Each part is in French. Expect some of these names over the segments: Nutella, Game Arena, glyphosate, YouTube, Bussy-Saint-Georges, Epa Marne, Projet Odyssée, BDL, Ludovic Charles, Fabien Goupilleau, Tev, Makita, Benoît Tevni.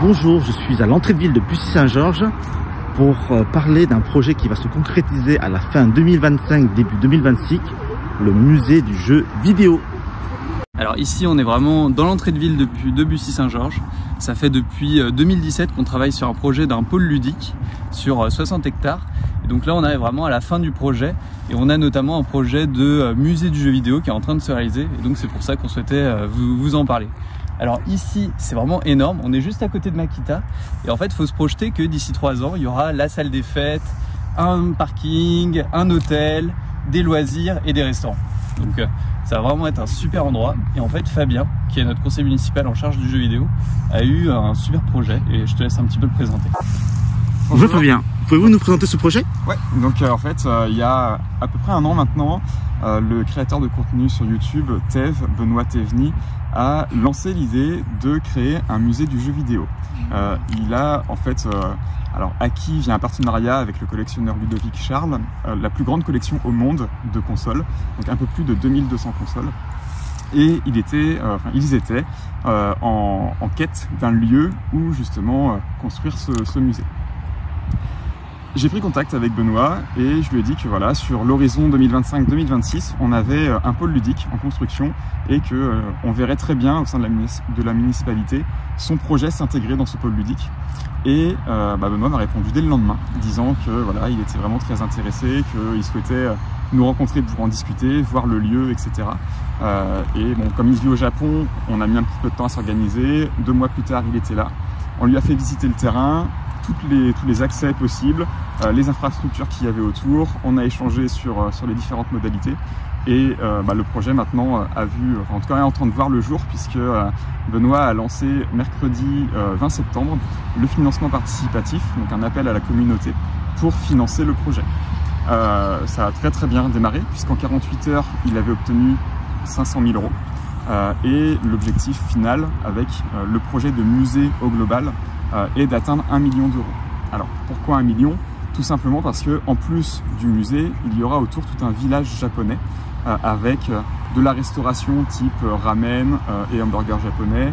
Bonjour, je suis à l'entrée de ville de Bussy-Saint-Georges pour parler d'un projet qui va se concrétiser à la fin 2025, début 2026, le musée du jeu vidéo. Alors ici, on est vraiment dans l'entrée de ville de Bussy-Saint-Georges. Ça fait depuis 2017 qu'on travaille sur un projet d'un pôle ludique sur 60 hectares. Et donc là, on arrive vraiment à la fin du projet et on a notamment un projet de musée du jeu vidéo qui est en train de se réaliser. Et donc c'est pour ça qu'on souhaitait vous en parler. Alors ici, c'est vraiment énorme, on est juste à côté de Makita et en fait, il faut se projeter que d'ici 3 ans, il y aura la salle des fêtes, un parking, un hôtel, des loisirs et des restaurants. Donc ça va vraiment être un super endroit et en fait, Fabien, qui est notre conseiller municipal en charge du jeu vidéo, a eu un super projet et je te laisse un petit peu le présenter. Bonjour Fabien, pouvez-vous nous présenter ce projet? Ouais, donc en fait, il y a à peu près 1 an maintenant, le créateur de contenu sur YouTube, Tev, Benoît Tevni, a lancé l'idée de créer un musée du jeu vidéo. Il a en fait acquis via un partenariat avec le collectionneur Ludovic Charles, la plus grande collection au monde de consoles, donc un peu plus de 2200 consoles. Et ils étaient en quête d'un lieu où justement construire ce musée. J'ai pris contact avec Benoît et je lui ai dit que voilà, sur l'horizon 2025-2026, on avait un pôle ludique en construction et que on verrait très bien au sein de la municipalité son projet s'intégrer dans ce pôle ludique. Et Benoît m'a répondu dès le lendemain, disant que voilà, il était vraiment très intéressé, qu'il souhaitait nous rencontrer pour en discuter, voir le lieu, etc. Et bon, comme il vit au Japon, on a mis un petit peu de temps à s'organiser. 2 mois plus tard, il était là. On lui a fait visiter le terrain, tous les accès possibles, les infrastructures qu'il y avait autour. On a échangé sur les différentes modalités et le projet maintenant est en train de voir le jour, puisque Benoît a lancé mercredi 20 septembre le financement participatif, donc un appel à la communauté pour financer le projet. Ça a très très bien démarré, puisqu'en 48 heures il avait obtenu 500 000 €. Et l'objectif final avec le projet de musée au global est d'atteindre 1 million d'euros. Alors pourquoi 1 million? Tout simplement parce que en plus du musée, il y aura autour tout un village japonais avec de la restauration type ramen et hamburger japonais,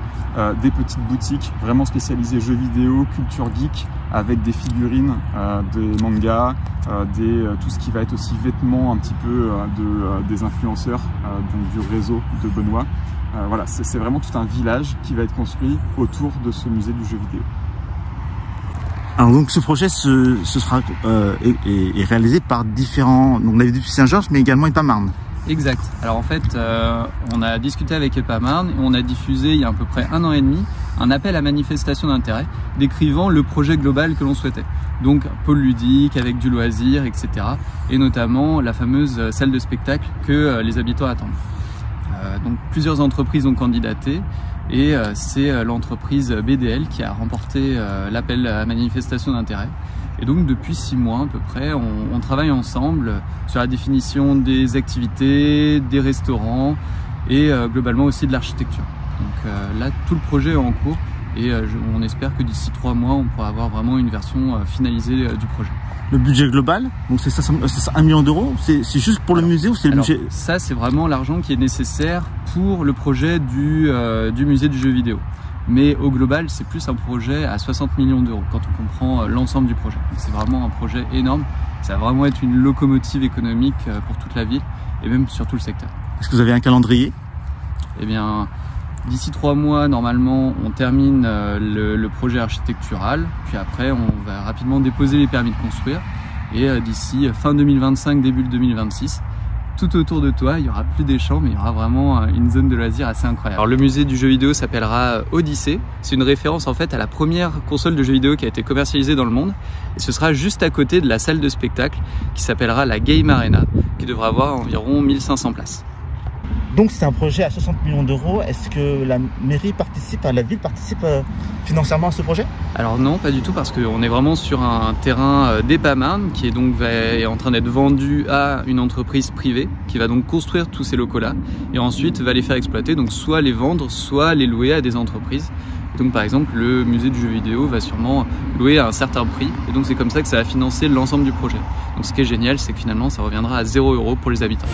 des petites boutiques vraiment spécialisées jeux vidéo, culture geek, avec des figurines, des mangas, tout ce qui va être aussi vêtements un petit peu des influenceurs du réseau de Benoît. Voilà, c'est vraiment tout un village qui va être construit autour de ce musée du jeu vidéo. Alors donc ce projet est réalisé par différents, donc la ville de Bussy-Saint-Georges, mais également Epa Marne. Exact. Alors en fait, on a discuté avec Epa Marne et on a diffusé il y a à peu près 1 an et demi un appel à manifestation d'intérêt décrivant le projet global que l'on souhaitait. Donc pôle ludique avec du loisir, etc. Et notamment la fameuse salle de spectacle que les habitants attendent. Donc plusieurs entreprises ont candidaté. Et c'est l'entreprise BDL qui a remporté l'appel à manifestation d'intérêt. Et donc depuis 6 mois à peu près, on travaille ensemble sur la définition des activités, des restaurants et globalement aussi de l'architecture. Donc là, tout le projet est en cours et on espère que d'ici 3 mois, on pourra avoir vraiment une version finalisée du projet. Le budget global, donc c'est 1 million d'euros, c'est juste pour le musée ou c'est le budget? Ça, c'est vraiment l'argent qui est nécessaire pour le projet du musée du jeu vidéo. Mais au global, c'est plus un projet à 60 millions d'euros quand on comprend l'ensemble du projet. C'est vraiment un projet énorme. Ça va vraiment être une locomotive économique pour toute la ville et même sur tout le secteur. Est-ce que vous avez un calendrier? Eh bien, d'ici 3 mois, normalement, on termine le projet architectural. Puis après, on va rapidement déposer les permis de construire. Et d'ici fin 2025, début 2026, tout autour de toi, il n'y aura plus des champs, mais il y aura vraiment une zone de loisirs assez incroyable. Alors, le musée du jeu vidéo s'appellera Odyssée. C'est une référence en fait à la première console de jeu vidéo qui a été commercialisée dans le monde. Et ce sera juste à côté de la salle de spectacle qui s'appellera la Game Arena, qui devra avoir environ 1500 places. Donc c'est un projet à 60 millions d'euros. Est-ce que la mairie participe, la ville participe financièrement à ce projet? Alors non, pas du tout, parce qu'on est vraiment sur un terrain d'Epa Marne qui est donc en train d'être vendu à une entreprise privée qui va donc construire tous ces locaux-là et ensuite va les faire exploiter, donc soit les vendre, soit les louer à des entreprises. Donc par exemple, le musée du jeu vidéo va sûrement louer à un certain prix et donc c'est comme ça que ça va financer l'ensemble du projet. Donc ce qui est génial, c'est que finalement ça reviendra à 0 € pour les habitants.